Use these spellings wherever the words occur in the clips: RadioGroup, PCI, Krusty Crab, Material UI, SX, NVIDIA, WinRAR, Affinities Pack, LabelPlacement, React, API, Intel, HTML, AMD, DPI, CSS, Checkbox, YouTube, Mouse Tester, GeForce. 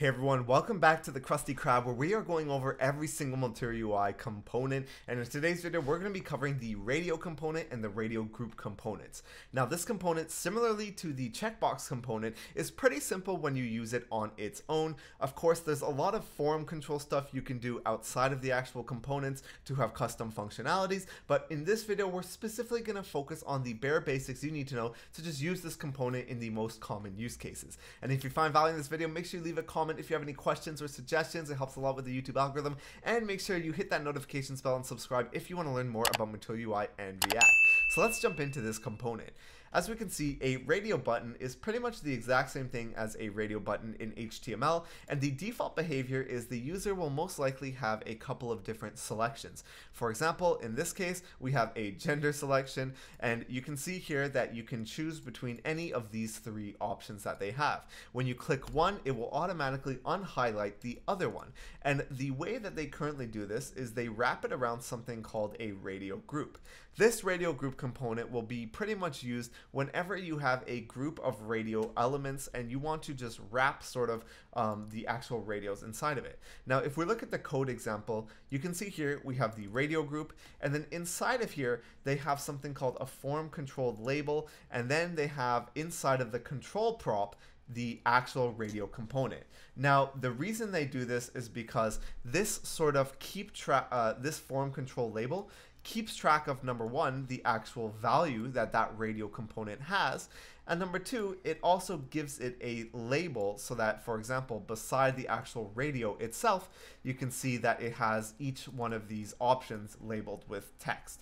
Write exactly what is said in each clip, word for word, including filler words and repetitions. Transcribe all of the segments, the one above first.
Hey everyone, welcome back to the Krusty Crab where we are going over every single Material U I component, and in today's video we're going to be covering the radio component and the radio group components. Now this component, similarly to the checkbox component, is pretty simple when you use it on its own. Of course there's a lot of form control stuff you can do outside of the actual components to have custom functionalities, but in this video we're specifically going to focus on the bare basics you need to know to just use this component in the most common use cases. And if you find value in this video, make sure you leave a comment if you have any questions or suggestions. It helps a lot with the YouTube algorithm, and make sure you hit that notifications bell and subscribe if you want to learn more about Material U I and React. So let's jump into this component. As we can see, a radio button is pretty much the exact same thing as a radio button in H T M L, and the default behavior is the user will most likely have a couple of different selections. For example, in this case, we have a gender selection, and you can see here that you can choose between any of these three options that they have. When you click one, it will automatically unhighlight the other one, and the way that they currently do this is they wrap it around something called a radio group. This radio group component will be pretty much used whenever you have a group of radio elements and you want to just wrap sort of um, the actual radios inside of it. Now if we look at the code example, you can see here we have the radio group, and then inside of here they have something called a form controlled label, and then they have inside of the control prop the actual radio component. Now the reason they do this is because this sort of keep track, uh, this form control label keeps track of, number one, the actual value that that radio component has, and number two, it also gives it a label so that, for example, beside the actual radio itself, you can see that it has each one of these options labeled with text.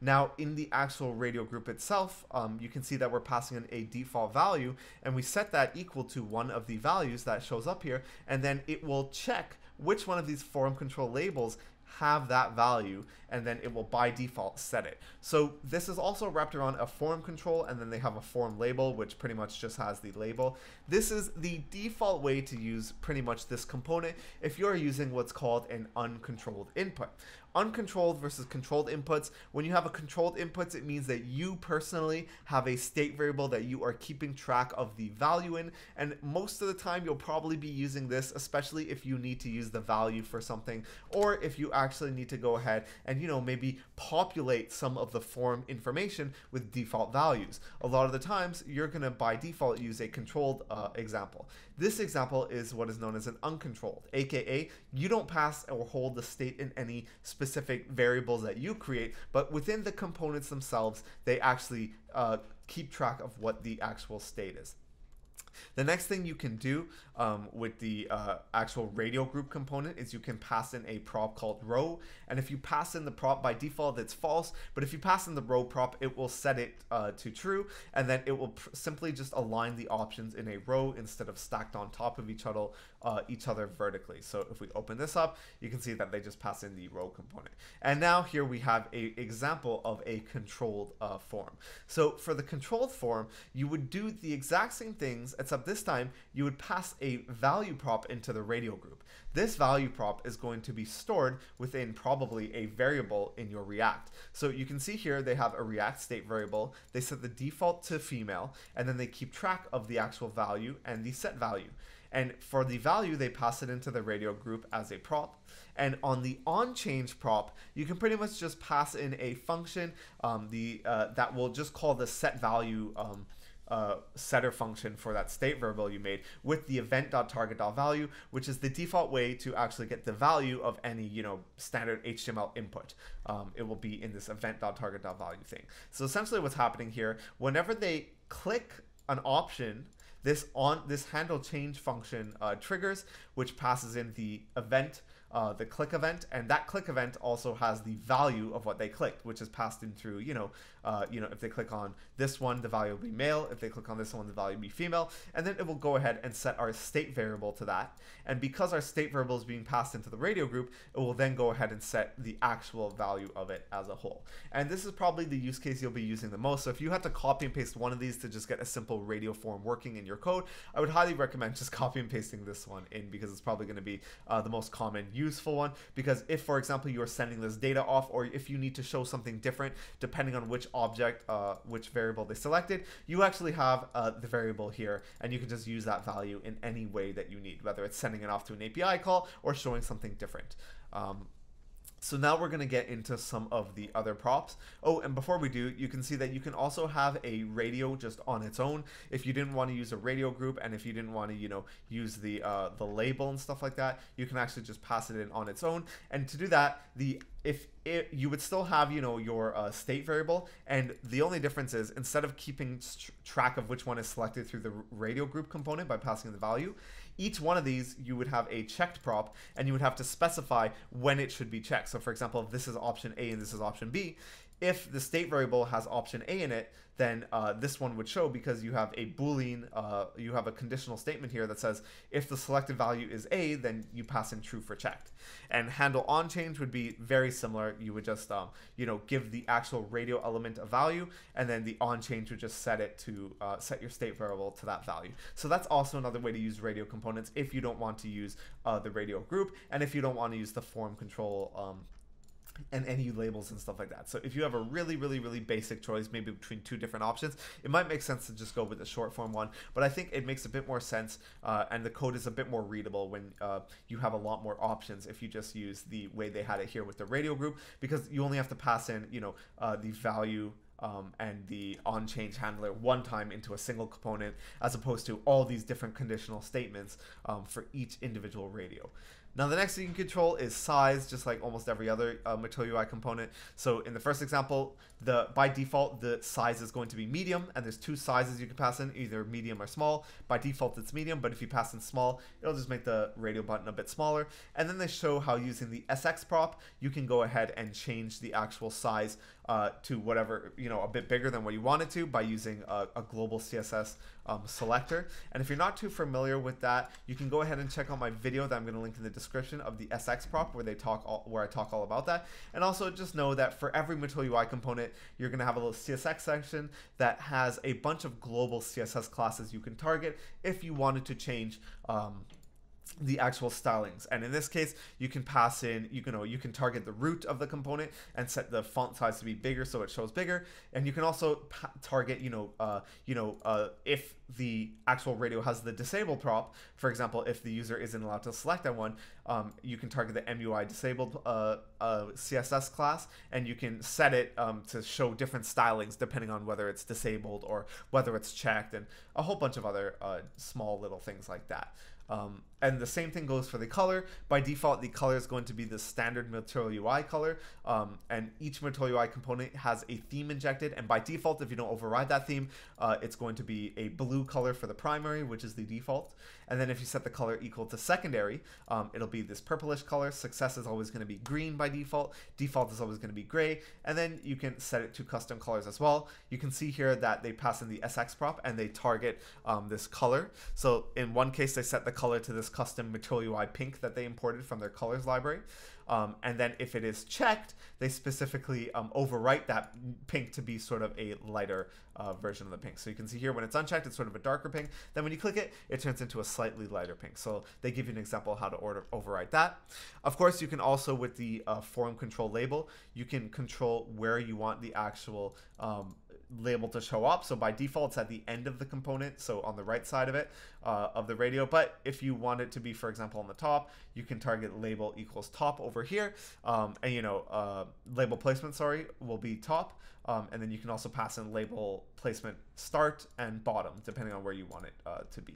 Now in the actual radio group itself, um, you can see that we're passing in a default value, and we set that equal to one of the values that shows up here, and then it will check which one of these form control labels have that value, and then it will by default set it. So this is also wrapped around a form control, and then they have a form label which pretty much just has the label. This is the default way to use pretty much this component if you're using what's called an uncontrolled input. Uncontrolled versus controlled inputs. When you have a controlled inputs, it means that you personally have a state variable that you are keeping track of the value in, and most of the time you'll probably be using this, especially if you need to use the value for something, or if you actually need to go ahead and, you know, maybe populate some of the form information with default values. A lot of the times you're gonna by default use a controlled uh, example. This example is what is known as an uncontrolled, aka you don't pass or hold the state in any specific specific variables that you create, but within the components themselves, they actually uh, keep track of what the actual state is. The next thing you can do um, with the uh, actual radio group component is you can pass in a prop called row, and if you pass in the prop by default it's false, but if you pass in the row prop it will set it uh, to true, and then it will pr simply just align the options in a row instead of stacked on top of each other, uh, each other vertically. So if we open this up, you can see that they just pass in the row component. And now here we have an example of a controlled uh, form. So for the controlled form, you would do the exact same things, except this time you would pass a value prop into the radio group. This value prop is going to be stored within probably a variable in your React. So you can see here they have a React state variable, they set the default to female, and then they keep track of the actual value and the set value. And for the value, they pass it into the radio group as a prop. And on the onChange prop, you can pretty much just pass in a function um, the, uh, that will just call the set value um, Uh, setter function for that state variable you made with the event.target.value, which is the default way to actually get the value of any, you know, standard H T M L input. Um, it will be in this event.target.value thing. So essentially what's happening here, whenever they click an option, this on this handle change function uh, triggers, which passes in the event, Uh, the click event, and that click event also has the value of what they clicked, which is passed in through, you know, uh, you know, if they click on this one, the value will be male. If they click on this one, the value will be female. And then it will go ahead and set our state variable to that. And because our state variable is being passed into the radio group, it will then go ahead and set the actual value of it as a whole. And this is probably the use case you'll be using the most. So if you had to copy and paste one of these to just get a simple radio form working in your code, I would highly recommend just copy and pasting this one in, because it's probably going to be uh, the most common use useful one, because if, for example, you're sending this data off, or if you need to show something different depending on which object, uh, which variable they selected, you actually have uh, the variable here, and you can just use that value in any way that you need, whether it's sending it off to an A P I call or showing something different. Um, So now we're going to get into some of the other props. Oh, and before we do, you can see that you can also have a radio just on its own. If you didn't want to use a radio group, and if you didn't want to, you know, use the uh, the label and stuff like that, you can actually just pass it in on its own. And to do that, the if it, you would still have, you know, your uh, state variable, and the only difference is instead of keeping tr track of which one is selected through the radio group component by passing the value, each one of these you would have a checked prop, and you would have to specify when it should be checked. So for example, if this is option A and this is option B, if the state variable has option A in it, then uh, this one would show, because you have a boolean, uh, you have a conditional statement here that says if the selected value is A, then you pass in true for checked. And handle on change would be very similar. You would just, um, you know, give the actual radio element a value, and then the on change would just set it to uh, set your state variable to that value. So that's also another way to use radio components if you don't want to use uh, the radio group, and if you don't want to use the form control um, and any labels and stuff like that. So if you have a really, really, really basic choice, maybe between two different options, it might make sense to just go with the short form one, but I think it makes a bit more sense, uh, and the code is a bit more readable when uh, you have a lot more options if you just use the way they had it here with the radio group, because you only have to pass in, you know, uh, the value Um, and the on-change handler one time into a single component, as opposed to all these different conditional statements um, for each individual radio. Now the next thing you can control is size, just like almost every other uh, Material U I component. So in the first example, the by default the size is going to be medium, and there's two sizes you can pass in, either medium or small. By default it's medium, but if you pass in small, it'll just make the radio button a bit smaller. And then they show how using the S X prop, you can go ahead and change the actual size uh, to whatever, you know, a bit bigger than what you wanted to by using a, a global C S S um, selector. And if you're not too familiar with that, you can go ahead and check out my video that I'm going to link in the description of the S X prop, where they talk all, where I talk all about that. And also just know that for every Material U I component, you're going to have a little C S S section that has a bunch of global C S S classes you can target if you wanted to change um, the actual stylings. And in this case, you can pass in, you can, you can target the root of the component and set the font size to be bigger so it shows bigger. And you can also target, you know, uh, you know, uh, if the actual radio has the disabled prop, for example, if the user isn't allowed to select that one, um, you can target the M U I disabled uh, uh, C S S class, and you can set it um, to show different stylings depending on whether it's disabled or whether it's checked, and a whole bunch of other uh, small little things like that. Um, and the same thing goes for the color. By default, the color is going to be the standard Material U I color, um, and each Material U I component has a theme injected, and by default, if you don't override that theme, uh, it's going to be a blue color for the primary, which is the default. And then if you set the color equal to secondary, um, it'll be this purplish color. Success is always going to be green by default. Default is always going to be gray, and then you can set it to custom colors as well. You can see here that they pass in the S X prop, and they target um, this color. So in one case, they set the color to this custom Material U I pink that they imported from their colors library. Um, and then if it is checked, they specifically um, overwrite that pink to be sort of a lighter uh, version of the pink. So you can see here when it's unchecked, it's sort of a darker pink. Then when you click it, it turns into a slightly lighter pink. So they give you an example of how to order, override that. Of course, you can also with the uh, form control label, you can control where you want the actual um, label to show up. So by default, it's at the end of the component, so on the right side of it, uh, of the radio. But if you want it to be, for example, on the top, you can target label equals top over here, um, and you know, uh, label placement, sorry, will be top, um, and then you can also pass in label placement start and bottom, depending on where you want it uh, to be.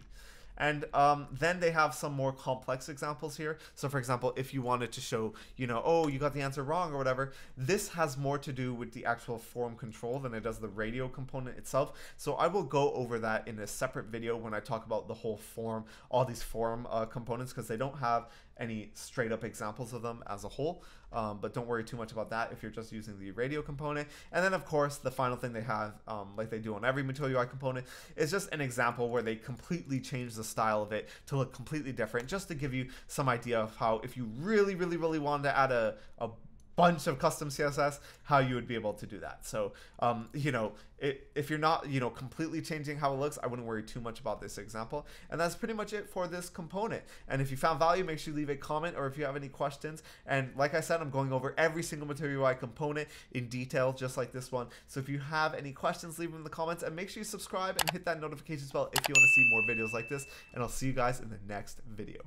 And um, then they have some more complex examples here. So for example, if you wanted to show, you know, oh, you got the answer wrong or whatever, this has more to do with the actual form control than it does the radio component itself. So I will go over that in a separate video when I talk about the whole form, all these form uh, components, because they don't have any straight up examples of them as a whole. Um, but don't worry too much about that if you're just using the radio component. And then of course, the final thing they have, um, like they do on every Material U I component, is just an example where they completely change the style of it to look completely different, just to give you some idea of how, if you really, really, really wanted to add a, a bunch of custom C S S, how you would be able to do that. So, um, you know, it, if you're not, you know, completely changing how it looks, I wouldn't worry too much about this example. And that's pretty much it for this component. And if you found value, make sure you leave a comment or if you have any questions. And like I said, I'm going over every single Material U I component in detail, just like this one. So if you have any questions, leave them in the comments and make sure you subscribe and hit that notification bell if you want to see more videos like this. And I'll see you guys in the next video.